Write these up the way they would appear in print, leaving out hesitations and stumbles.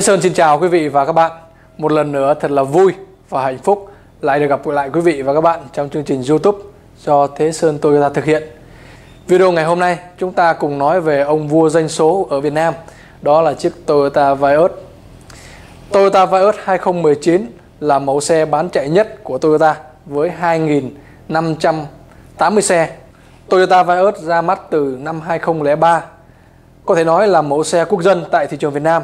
Thế Sơn xin chào quý vị và các bạn. Một lần nữa thật là vui và hạnh phúc lại được gặp lại quý vị và các bạn trong chương trình YouTube do Thế Sơn Toyota thực hiện. Video ngày hôm nay chúng ta cùng nói về ông vua doanh số ở Việt Nam, đó là chiếc Toyota Vios. Toyota Vios 2019 là mẫu xe bán chạy nhất của Toyota với 2.580 xe. Toyota Vios ra mắt từ năm 2003, có thể nói là mẫu xe quốc dân tại thị trường Việt Nam.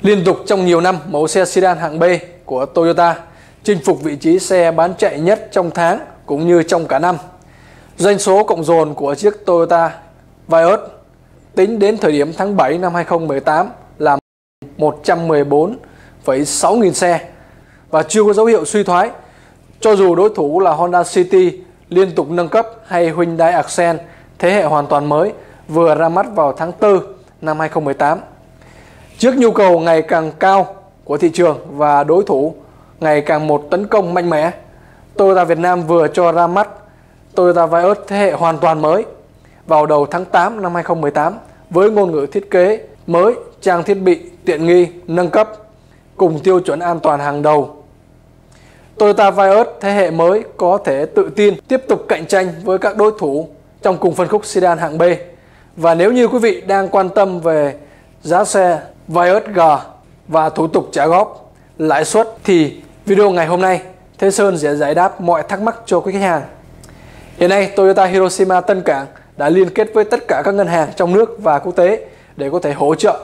Liên tục trong nhiều năm, mẫu xe sedan hạng B của Toyota chinh phục vị trí xe bán chạy nhất trong tháng cũng như trong cả năm. Doanh số cộng dồn của chiếc Toyota Vios tính đến thời điểm tháng 7 năm 2018 là 114,6 nghìn xe và chưa có dấu hiệu suy thoái, cho dù đối thủ là Honda City liên tục nâng cấp hay Hyundai Accent thế hệ hoàn toàn mới vừa ra mắt vào tháng 4 năm 2018. Trước nhu cầu ngày càng cao của thị trường và đối thủ ngày càng một tấn công mạnh mẽ, Toyota Việt Nam vừa cho ra mắt Toyota Vios thế hệ hoàn toàn mới vào đầu tháng 8 năm 2018 với ngôn ngữ thiết kế mới, trang thiết bị tiện nghi, nâng cấp cùng tiêu chuẩn an toàn hàng đầu. Toyota Vios thế hệ mới có thể tự tin tiếp tục cạnh tranh với các đối thủ trong cùng phân khúc sedan hạng B. Và nếu như quý vị đang quan tâm về giá xe Vios G và thủ tục trả góp, lãi suất thì video ngày hôm nay Thế Sơn sẽ giải đáp mọi thắc mắc cho quý khách hàng. Hiện nay Toyota Hiroshima Tân Cảng đã liên kết với tất cả các ngân hàng trong nước và quốc tế để có thể hỗ trợ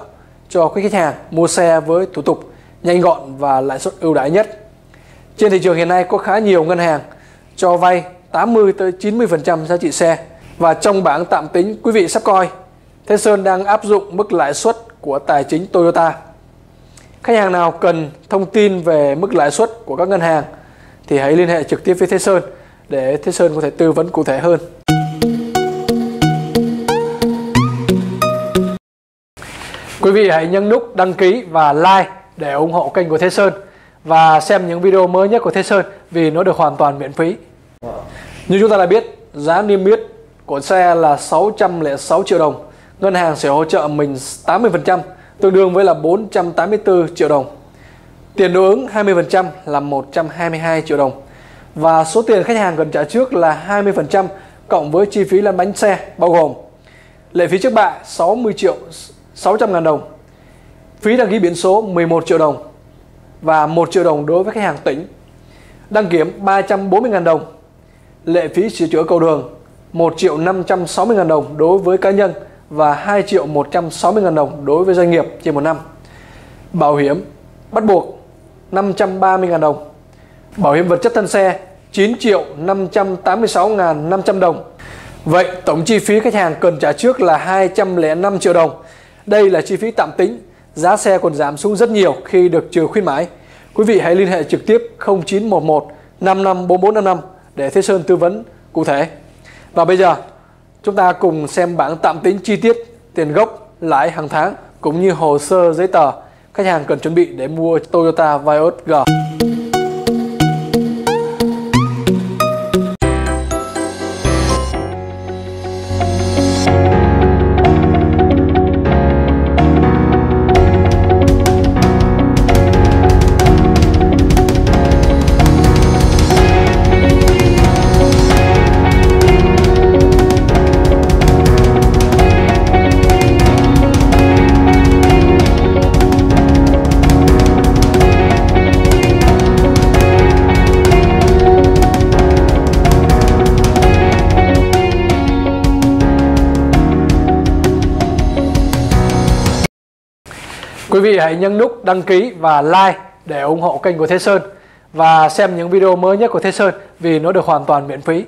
cho quý khách hàng mua xe với thủ tục nhanh gọn và lãi suất ưu đãi nhất. Trên thị trường hiện nay có khá nhiều ngân hàng cho vay 80-90% giá trị xe, và trong bảng tạm tính quý vị sắp coi, Thế Sơn đang áp dụng mức lãi suất của tài chính Toyota. Khách hàng nào cần thông tin về mức lãi suất của các ngân hàng thì hãy liên hệ trực tiếp với Thế Sơn để Thế Sơn có thể tư vấn cụ thể hơn. Quý vị hãy nhấn nút đăng ký và like để ủng hộ kênh của Thế Sơn và xem những video mới nhất của Thế Sơn vì nó được hoàn toàn miễn phí. Như chúng ta đã biết, giá niêm yết của xe là 606 triệu đồng. Ngân hàng sẽ hỗ trợ mình 80%, tương đương với là 484 triệu đồng. Tiền đối ứng 20% là 122 triệu đồng. Và số tiền khách hàng cần trả trước là 20% cộng với chi phí lăn bánh xe, bao gồm lệ phí trước bạ 60 triệu 600 ngàn đồng, phí đăng ký biển số 11 triệu đồng và 1 triệu đồng đối với khách hàng tỉnh, đăng kiểm 340 ngàn đồng, lệ phí sửa chữa cầu đường 1 triệu 560 ngàn đồng đối với cá nhân và 2 triệu 160 ngàn đồng đối với doanh nghiệp trên một năm. Bảo hiểm bắt buộc 530 ngàn đồng. Bảo hiểm vật chất thân xe 9 triệu 586 ngàn 500 đồng. Vậy tổng chi phí khách hàng cần trả trước là 205 triệu đồng. Đây là chi phí tạm tính, giá xe còn giảm xuống rất nhiều khi được trừ khuyến mãi. Quý vị hãy liên hệ trực tiếp 0911 554455 để Thế Sơn tư vấn cụ thể. Và bây giờ chúng ta cùng xem bảng tạm tính chi tiết tiền gốc, lãi hàng tháng cũng như hồ sơ giấy tờ khách hàng cần chuẩn bị để mua Toyota Vios G. Quý vị hãy nhấn nút đăng ký và like để ủng hộ kênh của Thế Sơn và xem những video mới nhất của Thế Sơn vì nó được hoàn toàn miễn phí.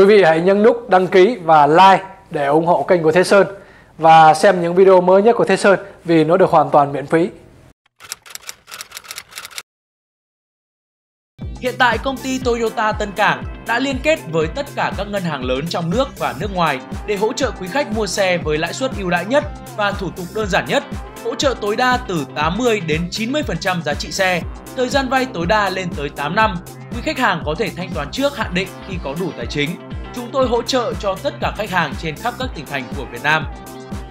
Quý vị hãy nhấn nút đăng ký và like để ủng hộ kênh của Thế Sơn và xem những video mới nhất của Thế Sơn vì nó được hoàn toàn miễn phí. Hiện tại công ty Toyota Tân Cảng đã liên kết với tất cả các ngân hàng lớn trong nước và nước ngoài để hỗ trợ quý khách mua xe với lãi suất ưu đãi nhất và thủ tục đơn giản nhất, hỗ trợ tối đa từ 80 đến 90% giá trị xe, thời gian vay tối đa lên tới 8 năm. Quý khách hàng có thể thanh toán trước hạn định khi có đủ tài chính. Chúng tôi hỗ trợ cho tất cả khách hàng trên khắp các tỉnh thành của Việt Nam.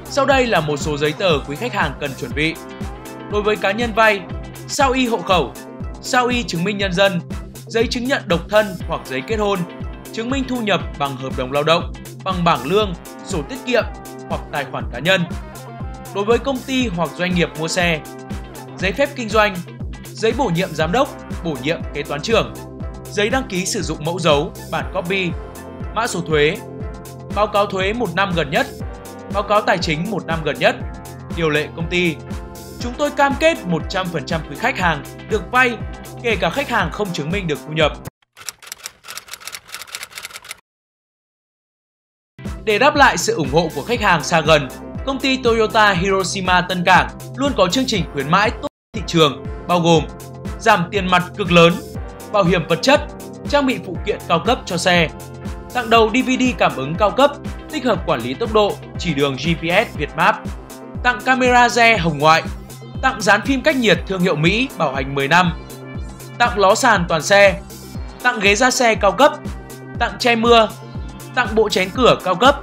Sau đây là một số giấy tờ quý khách hàng cần chuẩn bị. Đối với cá nhân vay, sao y hộ khẩu, sao y chứng minh nhân dân, giấy chứng nhận độc thân hoặc giấy kết hôn, chứng minh thu nhập bằng hợp đồng lao động, bằng bảng lương, sổ tiết kiệm hoặc tài khoản cá nhân. Đối với công ty hoặc doanh nghiệp mua xe, giấy phép kinh doanh, giấy bổ nhiệm giám đốc, bổ nhiệm kế toán trưởng, giấy đăng ký sử dụng mẫu dấu, bản copy, mã số thuế, báo cáo thuế 1 năm gần nhất, báo cáo tài chính 1 năm gần nhất, điều lệ công ty. Chúng tôi cam kết 100% quý khách hàng được vay, kể cả khách hàng không chứng minh được thu nhập. Để đáp lại sự ủng hộ của khách hàng xa gần, công ty Toyota Hiroshima Tân Cảng luôn có chương trình khuyến mãi tốt thị trường, bao gồm giảm tiền mặt cực lớn, bảo hiểm vật chất, trang bị phụ kiện cao cấp cho xe, tặng đầu DVD cảm ứng cao cấp, tích hợp quản lý tốc độ, chỉ đường GPS Việt Map, tặng camera xe hồng ngoại, tặng dán phim cách nhiệt thương hiệu Mỹ bảo hành 10 năm, tặng ló sàn toàn xe, tặng ghế da xe cao cấp, tặng che mưa, tặng bộ chén cửa cao cấp,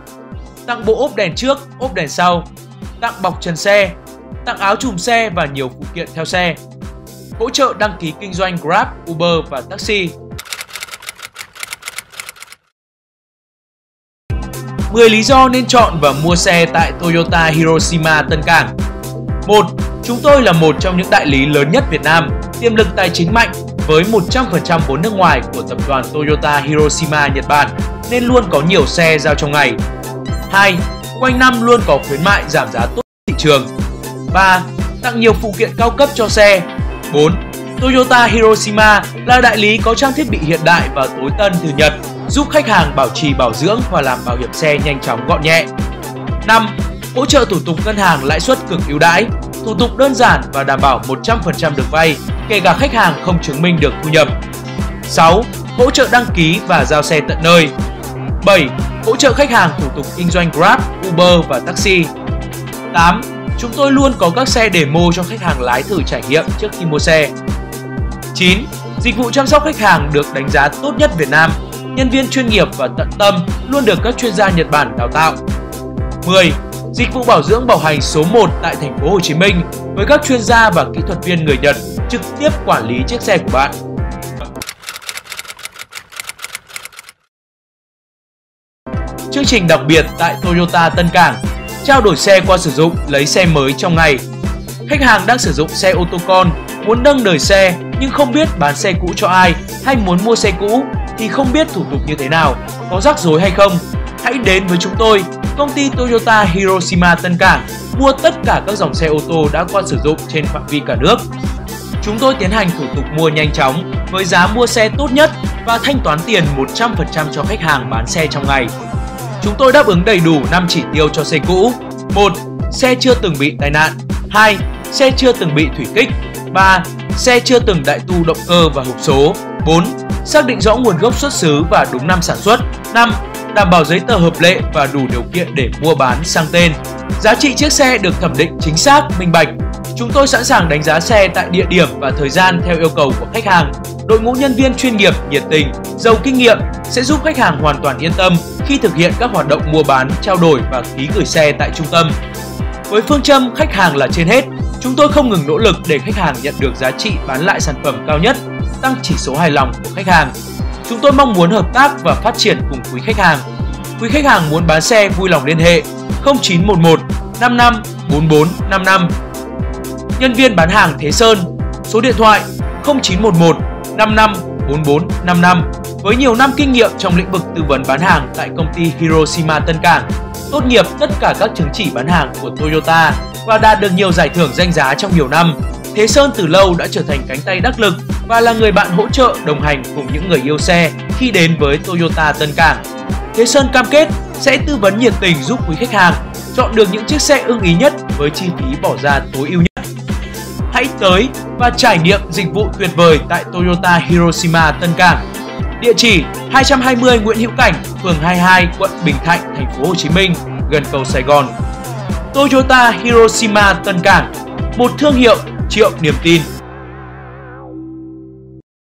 tặng bộ ốp đèn trước, ốp đèn sau, tặng bọc trần xe, tặng áo trùm xe và nhiều phụ kiện theo xe. Hỗ trợ đăng ký kinh doanh Grab, Uber và Taxi. 10 lý do nên chọn và mua xe tại Toyota Hiroshima Tân Cảng. 1. Chúng tôi là một trong những đại lý lớn nhất Việt Nam, tiềm lực tài chính mạnh với 100% vốn nước ngoài của tập đoàn Toyota Hiroshima Nhật Bản nên luôn có nhiều xe giao trong ngày. 2. Quanh năm luôn có khuyến mại giảm giá tốt thị trường. 3. Tặng nhiều phụ kiện cao cấp cho xe. 4. Toyota Hiroshima là đại lý có trang thiết bị hiện đại và tối tân từ Nhật, giúp khách hàng bảo trì bảo dưỡng và làm bảo hiểm xe nhanh chóng gọn nhẹ. 5. Hỗ trợ thủ tục ngân hàng lãi suất cực ưu đãi, thủ tục đơn giản và đảm bảo 100% được vay, kể cả khách hàng không chứng minh được thu nhập. 6. Hỗ trợ đăng ký và giao xe tận nơi. 7. Hỗ trợ khách hàng thủ tục kinh doanh Grab, Uber và Taxi. 8. Chúng tôi luôn có các xe demo cho khách hàng lái thử trải nghiệm trước khi mua xe. 9. Dịch vụ chăm sóc khách hàng được đánh giá tốt nhất Việt Nam, nhân viên chuyên nghiệp và tận tâm luôn được các chuyên gia Nhật Bản đào tạo. 10. Dịch vụ bảo dưỡng bảo hành số 1 tại thành phố Hồ Chí Minh với các chuyên gia và kỹ thuật viên người Nhật trực tiếp quản lý chiếc xe của bạn. Chương trình đặc biệt tại Toyota Tân Cảng, trao đổi xe qua sử dụng, lấy xe mới trong ngày. Khách hàng đang sử dụng xe ô tô con, muốn nâng đời xe nhưng không biết bán xe cũ cho ai hay muốn mua xe cũ thì không biết thủ tục như thế nào, có rắc rối hay không. Hãy đến với chúng tôi, công ty Toyota Hiroshima Tân Cảng, mua tất cả các dòng xe ô tô đã qua sử dụng trên phạm vi cả nước. Chúng tôi tiến hành thủ tục mua nhanh chóng với giá mua xe tốt nhất và thanh toán tiền 100% cho khách hàng bán xe trong ngày. Chúng tôi đáp ứng đầy đủ 5 chỉ tiêu cho xe cũ. 1. Xe chưa từng bị tai nạn. 2. Xe chưa từng bị thủy kích. 3. Xe chưa từng đại tu động cơ và hộp số. 4. Xác định rõ nguồn gốc xuất xứ và đúng năm sản xuất. 5. Đảm bảo giấy tờ hợp lệ và đủ điều kiện để mua bán sang tên. Giá trị chiếc xe được thẩm định chính xác, minh bạch. Chúng tôi sẵn sàng đánh giá xe tại địa điểm và thời gian theo yêu cầu của khách hàng. Đội ngũ nhân viên chuyên nghiệp, nhiệt tình, giàu kinh nghiệm sẽ giúp khách hàng hoàn toàn yên tâm khi thực hiện các hoạt động mua bán, trao đổi và ký gửi xe tại trung tâm. Với phương châm khách hàng là trên hết, chúng tôi không ngừng nỗ lực để khách hàng nhận được giá trị bán lại sản phẩm cao nhất, tăng chỉ số hài lòng của khách hàng. Chúng tôi mong muốn hợp tác và phát triển cùng quý khách hàng. Quý khách hàng muốn bán xe vui lòng liên hệ 0911 55 44 55. Nhân viên bán hàng Thế Sơn, số điện thoại 0911 55 44 55. Với nhiều năm kinh nghiệm trong lĩnh vực tư vấn bán hàng tại công ty Hiroshima Tân Cảng, tốt nghiệp tất cả các chứng chỉ bán hàng của Toyota và đạt được nhiều giải thưởng danh giá trong nhiều năm, Thế Sơn từ lâu đã trở thành cánh tay đắc lực và là người bạn hỗ trợ đồng hành cùng những người yêu xe khi đến với Toyota Tân Cảng. Thế Sơn cam kết sẽ tư vấn nhiệt tình giúp quý khách hàng chọn được những chiếc xe ưng ý nhất với chi phí bỏ ra tối ưu nhất. Hãy tới và trải nghiệm dịch vụ tuyệt vời tại Toyota Hiroshima Tân Cảng. Địa chỉ 220 Nguyễn Hữu Cảnh, phường 22, quận Bình Thạnh, thành phố Hồ Chí Minh, gần cầu Sài Gòn. Toyota Hiroshima Tân Cảng, một thương hiệu triệu niềm tin.